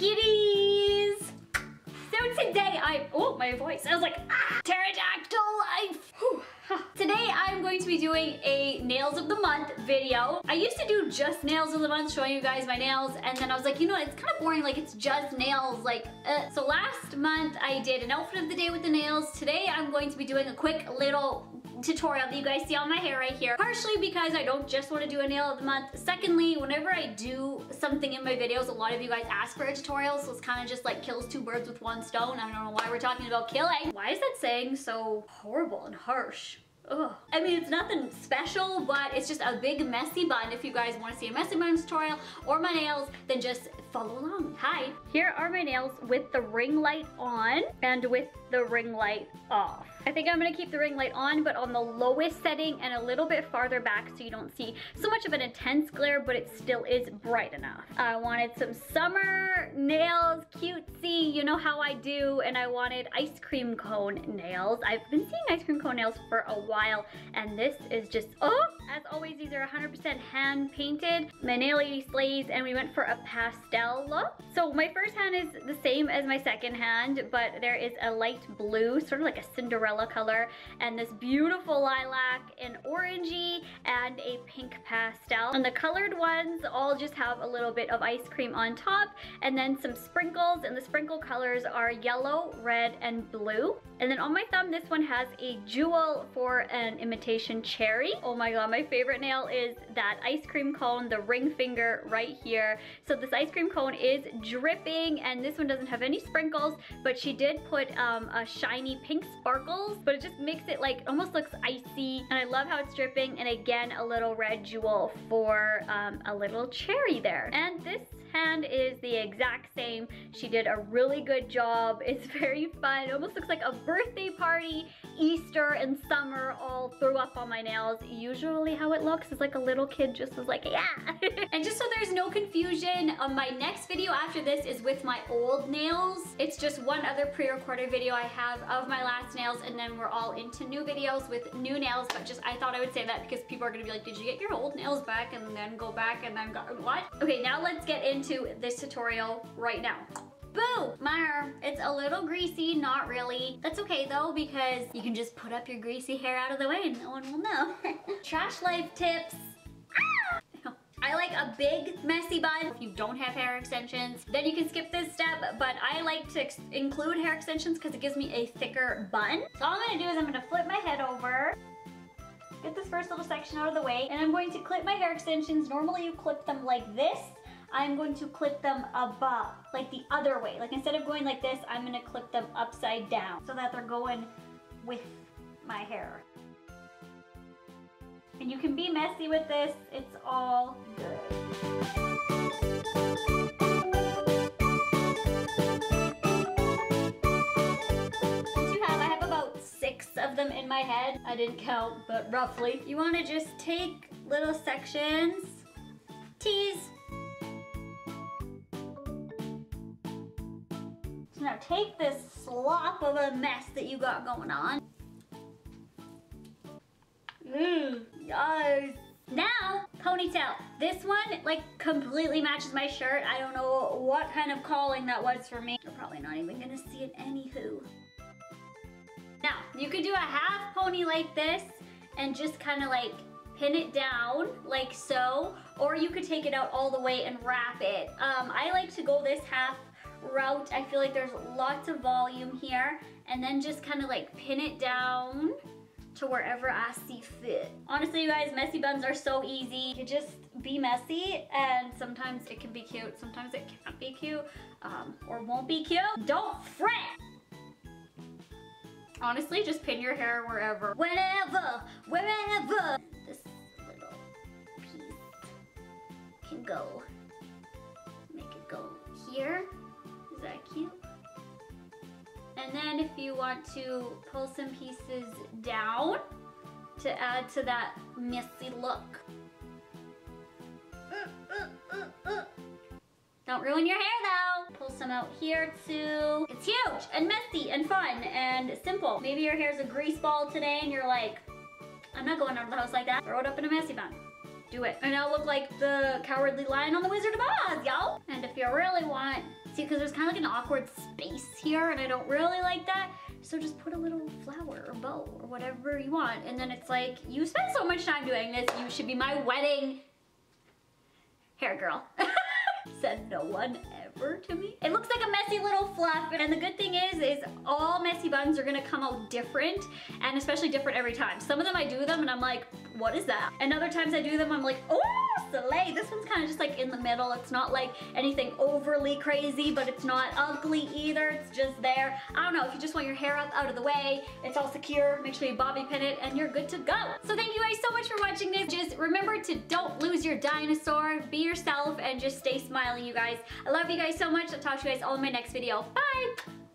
kitties! So today my voice, I was like, ah! Pterodactyl, Today I'm going to be doing a nails of the month video. I used to do just nails of the month, showing you guys my nails, and then I was like, you know what, it's kind of boring, like it's just nails, like So last month I did an outfit of the day with the nails. Today I'm going to be doing a quick little tutorial that you guys see on my hair right here. Partially because I don't just want to do a nail of the month. Secondly, whenever I do something in my videos, a lot of you guys ask for a tutorial, so it's kind of just like kills two birds with one stone. I don't know why we're talking about killing. Why is that saying so horrible and harsh? Ugh. I mean, it's nothing special, but it's just a big messy bun. If you guys want to see a messy bun tutorial or my nails, then just follow along. Hi. Here are my nails with the ring light on and with the ring light off. I think I'm going to keep the ring light on, but on the lowest setting and a little bit farther back so you don't see so much of an intense glare, but it still is bright enough. I wanted some summer nails, cutesy, you know how I do, and I wanted ice cream cone nails. I've been seeing ice cream cone nails for a while, and this is just, oh! As always, these are 100% hand-painted. My nail lady slays, and we went for a pastel look. So my first hand is the same as my second hand, but there is a light blue, sort of like a Cinderella color, and this beautiful lilac and orangey and a pink pastel. And the colored ones all just have a little bit of ice cream on top, and then some sprinkles, and the sprinkle colors are yellow, red, and blue. And then on my thumb, this one has a jewel for an imitation cherry. Oh my god, my favorite nail is that ice cream cone, the ring finger right here. So this ice cream cone is dripping, and this one doesn't have any sprinkles, but she did put a shiny pink sparkles, but it just makes it like, almost looks icy, and I love how it's dripping, and again, a little red jewel for a little cherry there. And this hand is the exact same. She did a really good job. It's very fun. It almost looks like a birthday party, Easter, and summer all threw up on my nails. Usually how it looks is like a little kid just was like, yeah. And just so there's no confusion, my next video after this is with my old nails. It's just one other pre-recorded video I have of my last nails, and then we're all into new videos with new nails. But just, I thought I would say that because people are gonna be like, did you get your old nails back and then go back and then got what? Okay, now let's get into this tutorial right now. Boo! My hair, it's a little greasy, not really. That's okay though, because you can just put up your greasy hair out of the way and no one will know. Trash life tips. I like a big messy bun. If you don't have hair extensions, then you can skip this step, but I like to include hair extensions because it gives me a thicker bun. So all I'm gonna do is I'm gonna flip my head over, get this first little section out of the way, and I'm going to clip my hair extensions. Normally you clip them like this. I'm going to clip them above, like the other way. Like instead of going like this, I'm gonna clip them upside down so that they're going with my hair. And you can be messy with this, it's all good. Of them in my head. I didn't count, but roughly. You wanna just take little sections, tease. So now take this slop of a mess that you got going on. Yes. Now, ponytail. This one like completely matches my shirt. I don't know what kind of calling that was for me. You're probably not even gonna see it anywho. Now, you could do a half pony like this and just kind of like pin it down like so, or you could take it out all the way and wrap it. I like to go this half route. I feel like there's lots of volume here, and then just kind of like pin it down to wherever I see fit. Honestly, you guys, messy buns are so easy. You just be messy, and sometimes it can be cute, sometimes it can't be cute, or won't be cute. Don't fret! Honestly, just pin your hair wherever. Whenever, wherever. This little piece can go. Make it go here. Is that cute? And then if you want to pull some pieces down to add to that messy look. Don't ruin your hair though. Pull some out here too. It's huge and messy and fun and simple. Maybe your hair's a grease ball today and you're like, I'm not going out of the house like that. Throw it up in a messy bun. do it. And I'll look like the Cowardly Lion on The Wizard of Oz, y'all. And if you really want, see, because there's kind of like an awkward space here and I don't really like that. So just put a little flower or bow or whatever you want. And then it's like, you spent so much time doing this, you should be my wedding hair girl. Said no one ever to me. It looks like a messy little fluff, and the good thing is all messy buns are gonna come out different, and especially different every time. Some of them I do them and I'm like, what is that? And other times I do them, I'm like, oh, slay. This one's kind of just like in the middle. It's not like anything overly crazy, but it's not ugly either. It's just there. I don't know, if you just want your hair up out of the way, it's all secure, make sure you bobby pin it, and you're good to go. So thank you guys so much for watching this. Just remember to don't lose your dinosaur, be yourself, and just stay smiling, you guys. I love you guys so much. I'll talk to you guys all in my next video. Bye!